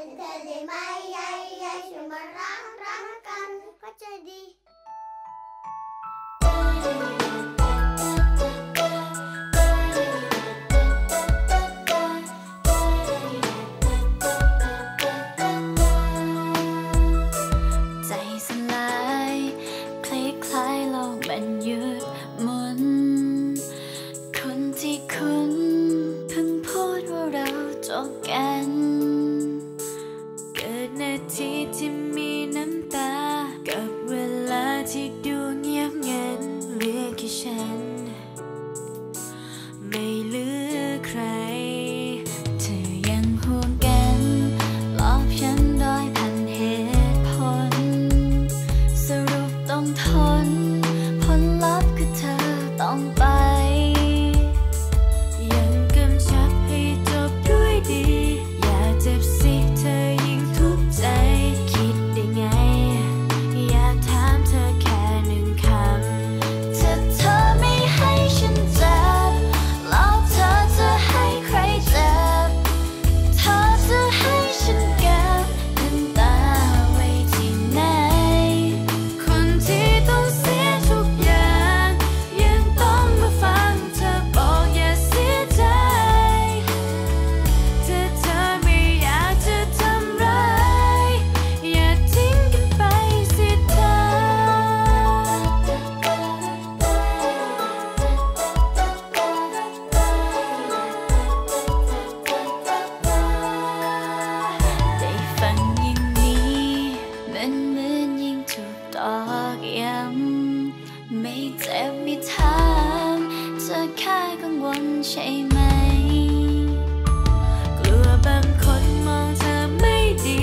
เป็นเธอได้ไหมยายยายช่วยมารักกันก็จะดีไม่เจ็บไม่ถามเธอแค่กังวลใช่ไหมกลัวบางคนมองเธอไม่ดี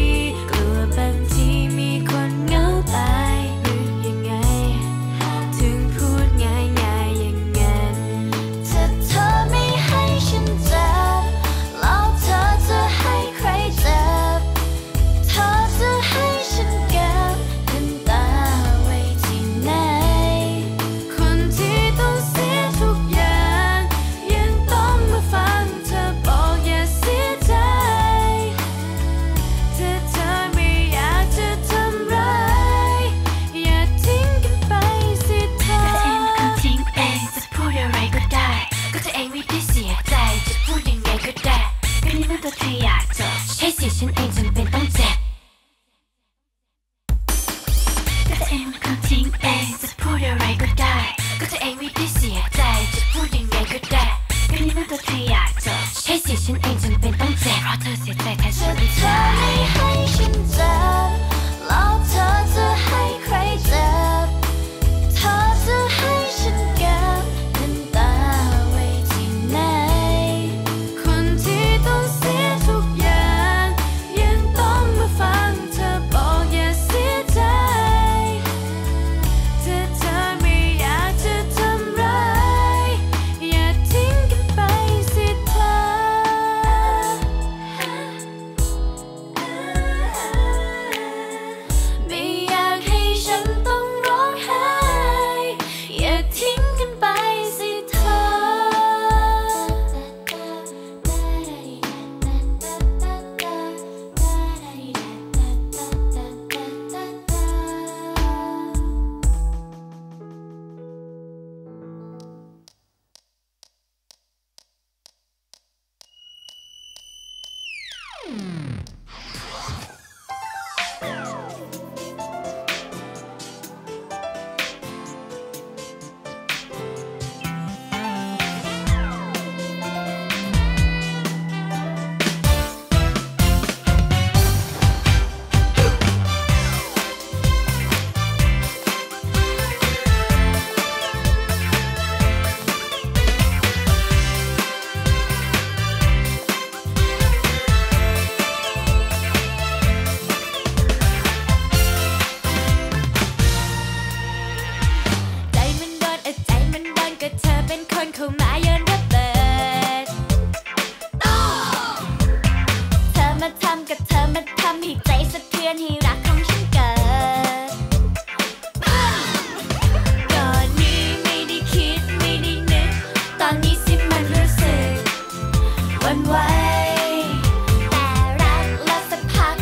กลัวบางทีมีคนเหงาตายหรือยังไงถึงพูดง่ายๆอย่างนั้นถ้าเธอไม่ให้ฉันเจ็บแล้วเธอจะให้ใครเจ็บเธอจะให้ฉันเก็บน้ำตาไว้ที่ไหนฉันเองจำเป็นต้องเจ็บก็เธอเองก็ทิ้งเองจะพูดอะไรก็ได้ก็เธอเองไม่ได้เสียใจจะพูดยังไงก็ได้ก็นี่มันตัวเธออยากเจอใช่สิฉันเองจำเป็นต้องเจ็บเพราะเธอเสียใจแทนฉันเธอไม่ให้ฉันเจ็บแล้วเธอจะให้ใครเจ็บเธอจะให้ฉันเก็บน้ำตาไว้ที่ไหนคนที่ต้องเสียทุกอย่างวันไว้แต่รักและสักพัก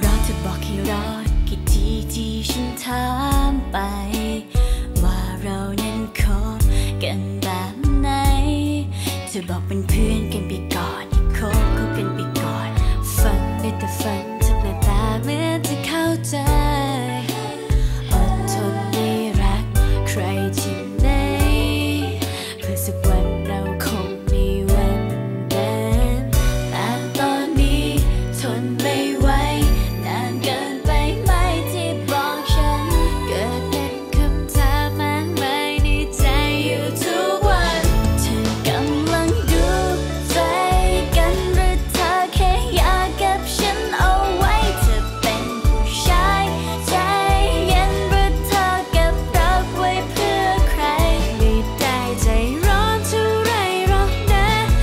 เราจะบอกให้รอดกี่ทีที่ฉันถามไปว่าเรานั้นคบกันแบบไหนจะบอกเป็นเพื่อนกันไปก่อนคบกันไปก่อนฝันได้แต่ฝันทำหน้าตาเหมือนจะเข้าใจอดทนไม่รักใครที่ไหนเพื่อสักวันเราคงมีวันนั้นแต่ตอนนี้ทนไม่ไหวนานเกินไปไหมที่บอกฉันเกิดเป็นคำถามมากมายในใจอยู่ทุกวันเธอกำลังดูใจกันหรือเธอแค่อยากเก็บฉันเอาไว้เธอเป็นผู้ชายใจเย็นหรือเธอเก็บรักไว้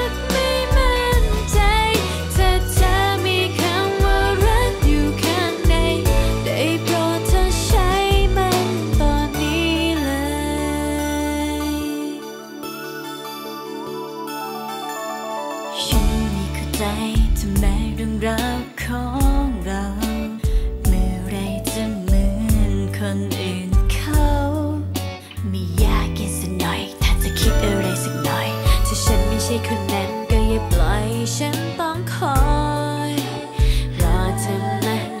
เพื่อใครไม่ได้ใจร้อนเท่าไรหรอกนะแค่ตอนนี้ฉันไม่มั่นใจถ้าเธอมีคำว่ารักอยู่ข้างในได้โปรดเธอใช้มันตอนนี้เลยฉันไม่เข้าใจทำไมเรื่องราวของเราเมื่อไรจะเหมือนคนอื่นเขาไม่อยากเกินสักหน่อยถ้าจะคิดอะไรสักหน่อยถ้าฉันไม่ใช่คนนั้นก็อย่าปล่อยให้ฉันต้องคอยรอเธอมานาน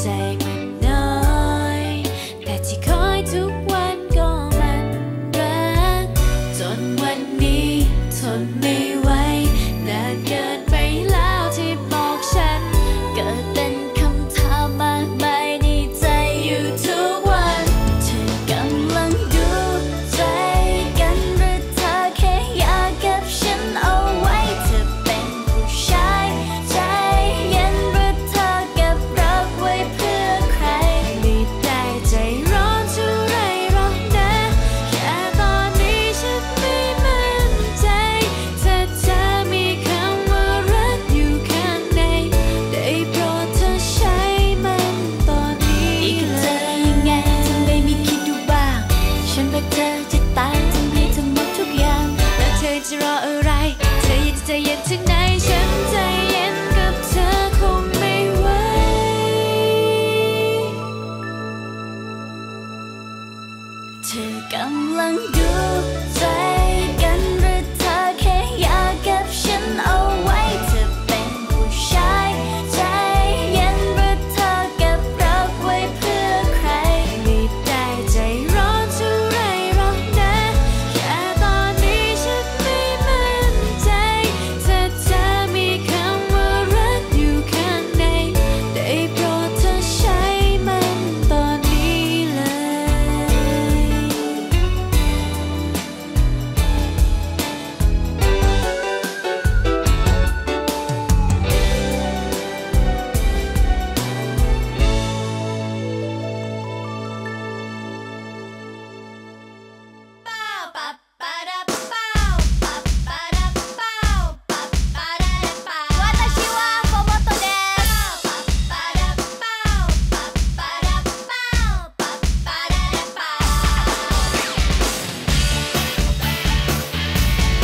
ใจมันน้อยแต่ที่คอยทุกวันก็มันรักจนวันนี้ทนไม่ไหวนานเกินไปแล้วที่บอกฉันเกิดเป็นคำถามมากมายในใจอยู่ทุกวันเธอกำลังดูใจกันหรือเธอแค่อยากเก็บฉันเอาไว้เธอเป็นผู้ชายใจเย็นหรือเธอเก็บรักไว้เพื่อใครไม่ได้ใจร้อนเท่าไรหรอกนะแค่ตอนนี้ฉันไม่มั่นใจถ้าเธอมีคำว่ารักอยู่ข้างในได้โปรดเธอใช้มันตอนนี้อีกเธอยังไงทำไมไม่คิดดูบ้างฉันรักเธอจะตายทำให้เธอหมดทุกอย่างแล้วเธอจะรออะไรเธอยังจะใจเย็นถึงไหนฉันใจเย็นกับเธอคงไม่ไหว เธอกำลังดูใจกันหรือเธอแค่อยากเก็บฉันเอาไว้เธอเป็น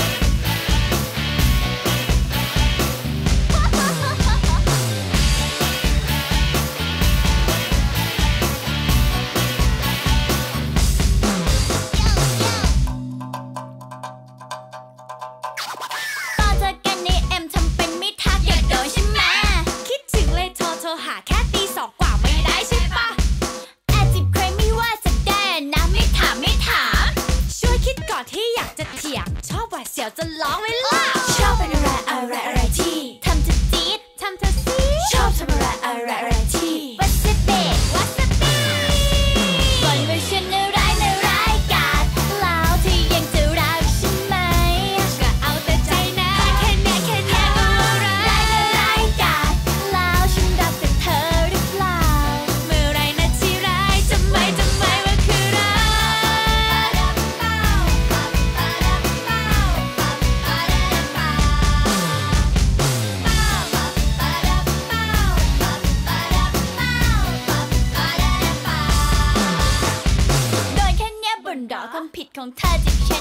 ผู้ชายใจเย็นหรือเธอเก็บรักไว้เพื่อใครไม่ได้ใจร้อนเท่าไรหรอกนะแค่ตอนนี้ฉันไม่มั่นใจถ้าเธอมีคำว่ารักอยู่ข้างในได้โปรดเธอใช้มันตอนนี้เลย 私はロボットですตอนเจอกันในเอ็มทำเป็นไม่ทักอยากโดนใช่ไหมคิดถึงเลยโทรหาแค่ตีสองกว่าไม่ได้ใช่ปะแอบจีบใครไม่ว่าแสดงนะไม่ถามช่วยคิดก่อนที่อยากจะเถียงชอบหวาดเสียวจะร้องไว้ล่ะชอบเป็นอะไรที่ทำจะจี๊ดทำจะซีดชอบทำอะไรที่วัสเบะวัสเบะบ่นว่าฉันน่าร้ายกาจแล้วที่ยังจะรักฉันไหมก็เอาแต่ใจนะแค่เนี้ยร้ายกาจแล้วฉันรักแต่เธอหรือเปล่าเมื่อไรนะที่ร้ายทำไมว่าคือร้าย โดนแค่เนี้ยบ่นดอความผิดของเธอจิบฉัน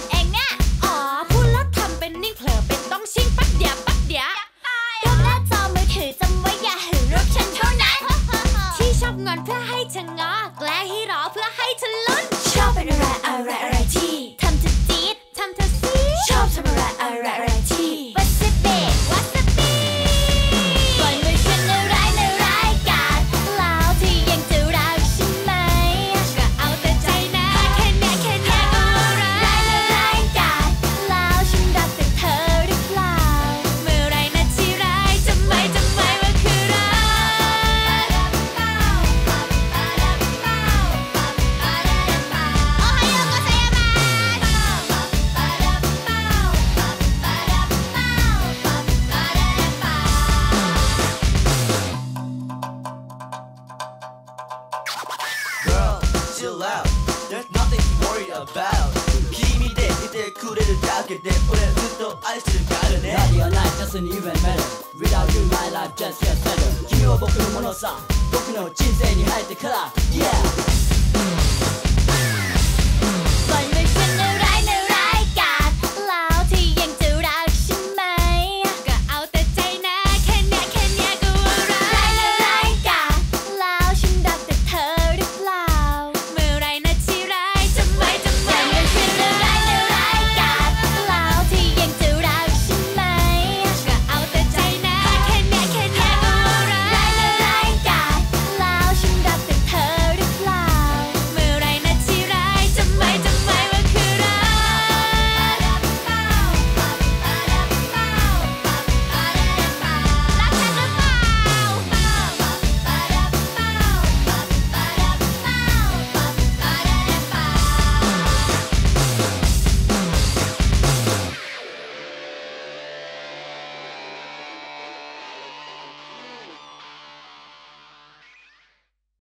เองนะอ๋อพูดแล้วทำเป็นนิ่งเผลอเป็นต้องชิงปั๊กเดียวรอบหน้าจอมือถือจำไว้ งอนเพื่อให้เธองอแกล้งให้ร้องเพื่อให้เธอลุ้นชอบเป็นอะไรที่ทำเธอจี๊ดทำเธอซีชอบทำอะไรที่วัสเบะวัสบีปล่อยมือฉันในร้ายกาดแล้วที่ยังจะรักฉันไหมก็เอาแต่ใจนะแค่เนี้ยก็ร้ายกาดแล้วฉันรักแต่เธอหรือเปล่าเมื่อไรนะที่ร้ายทำไมว่าคือรักGet that put it with no ice to the garden Not your night doesn't even matter Without you my life just gets better 君を僕のものさ僕の人生に入ってから Yeah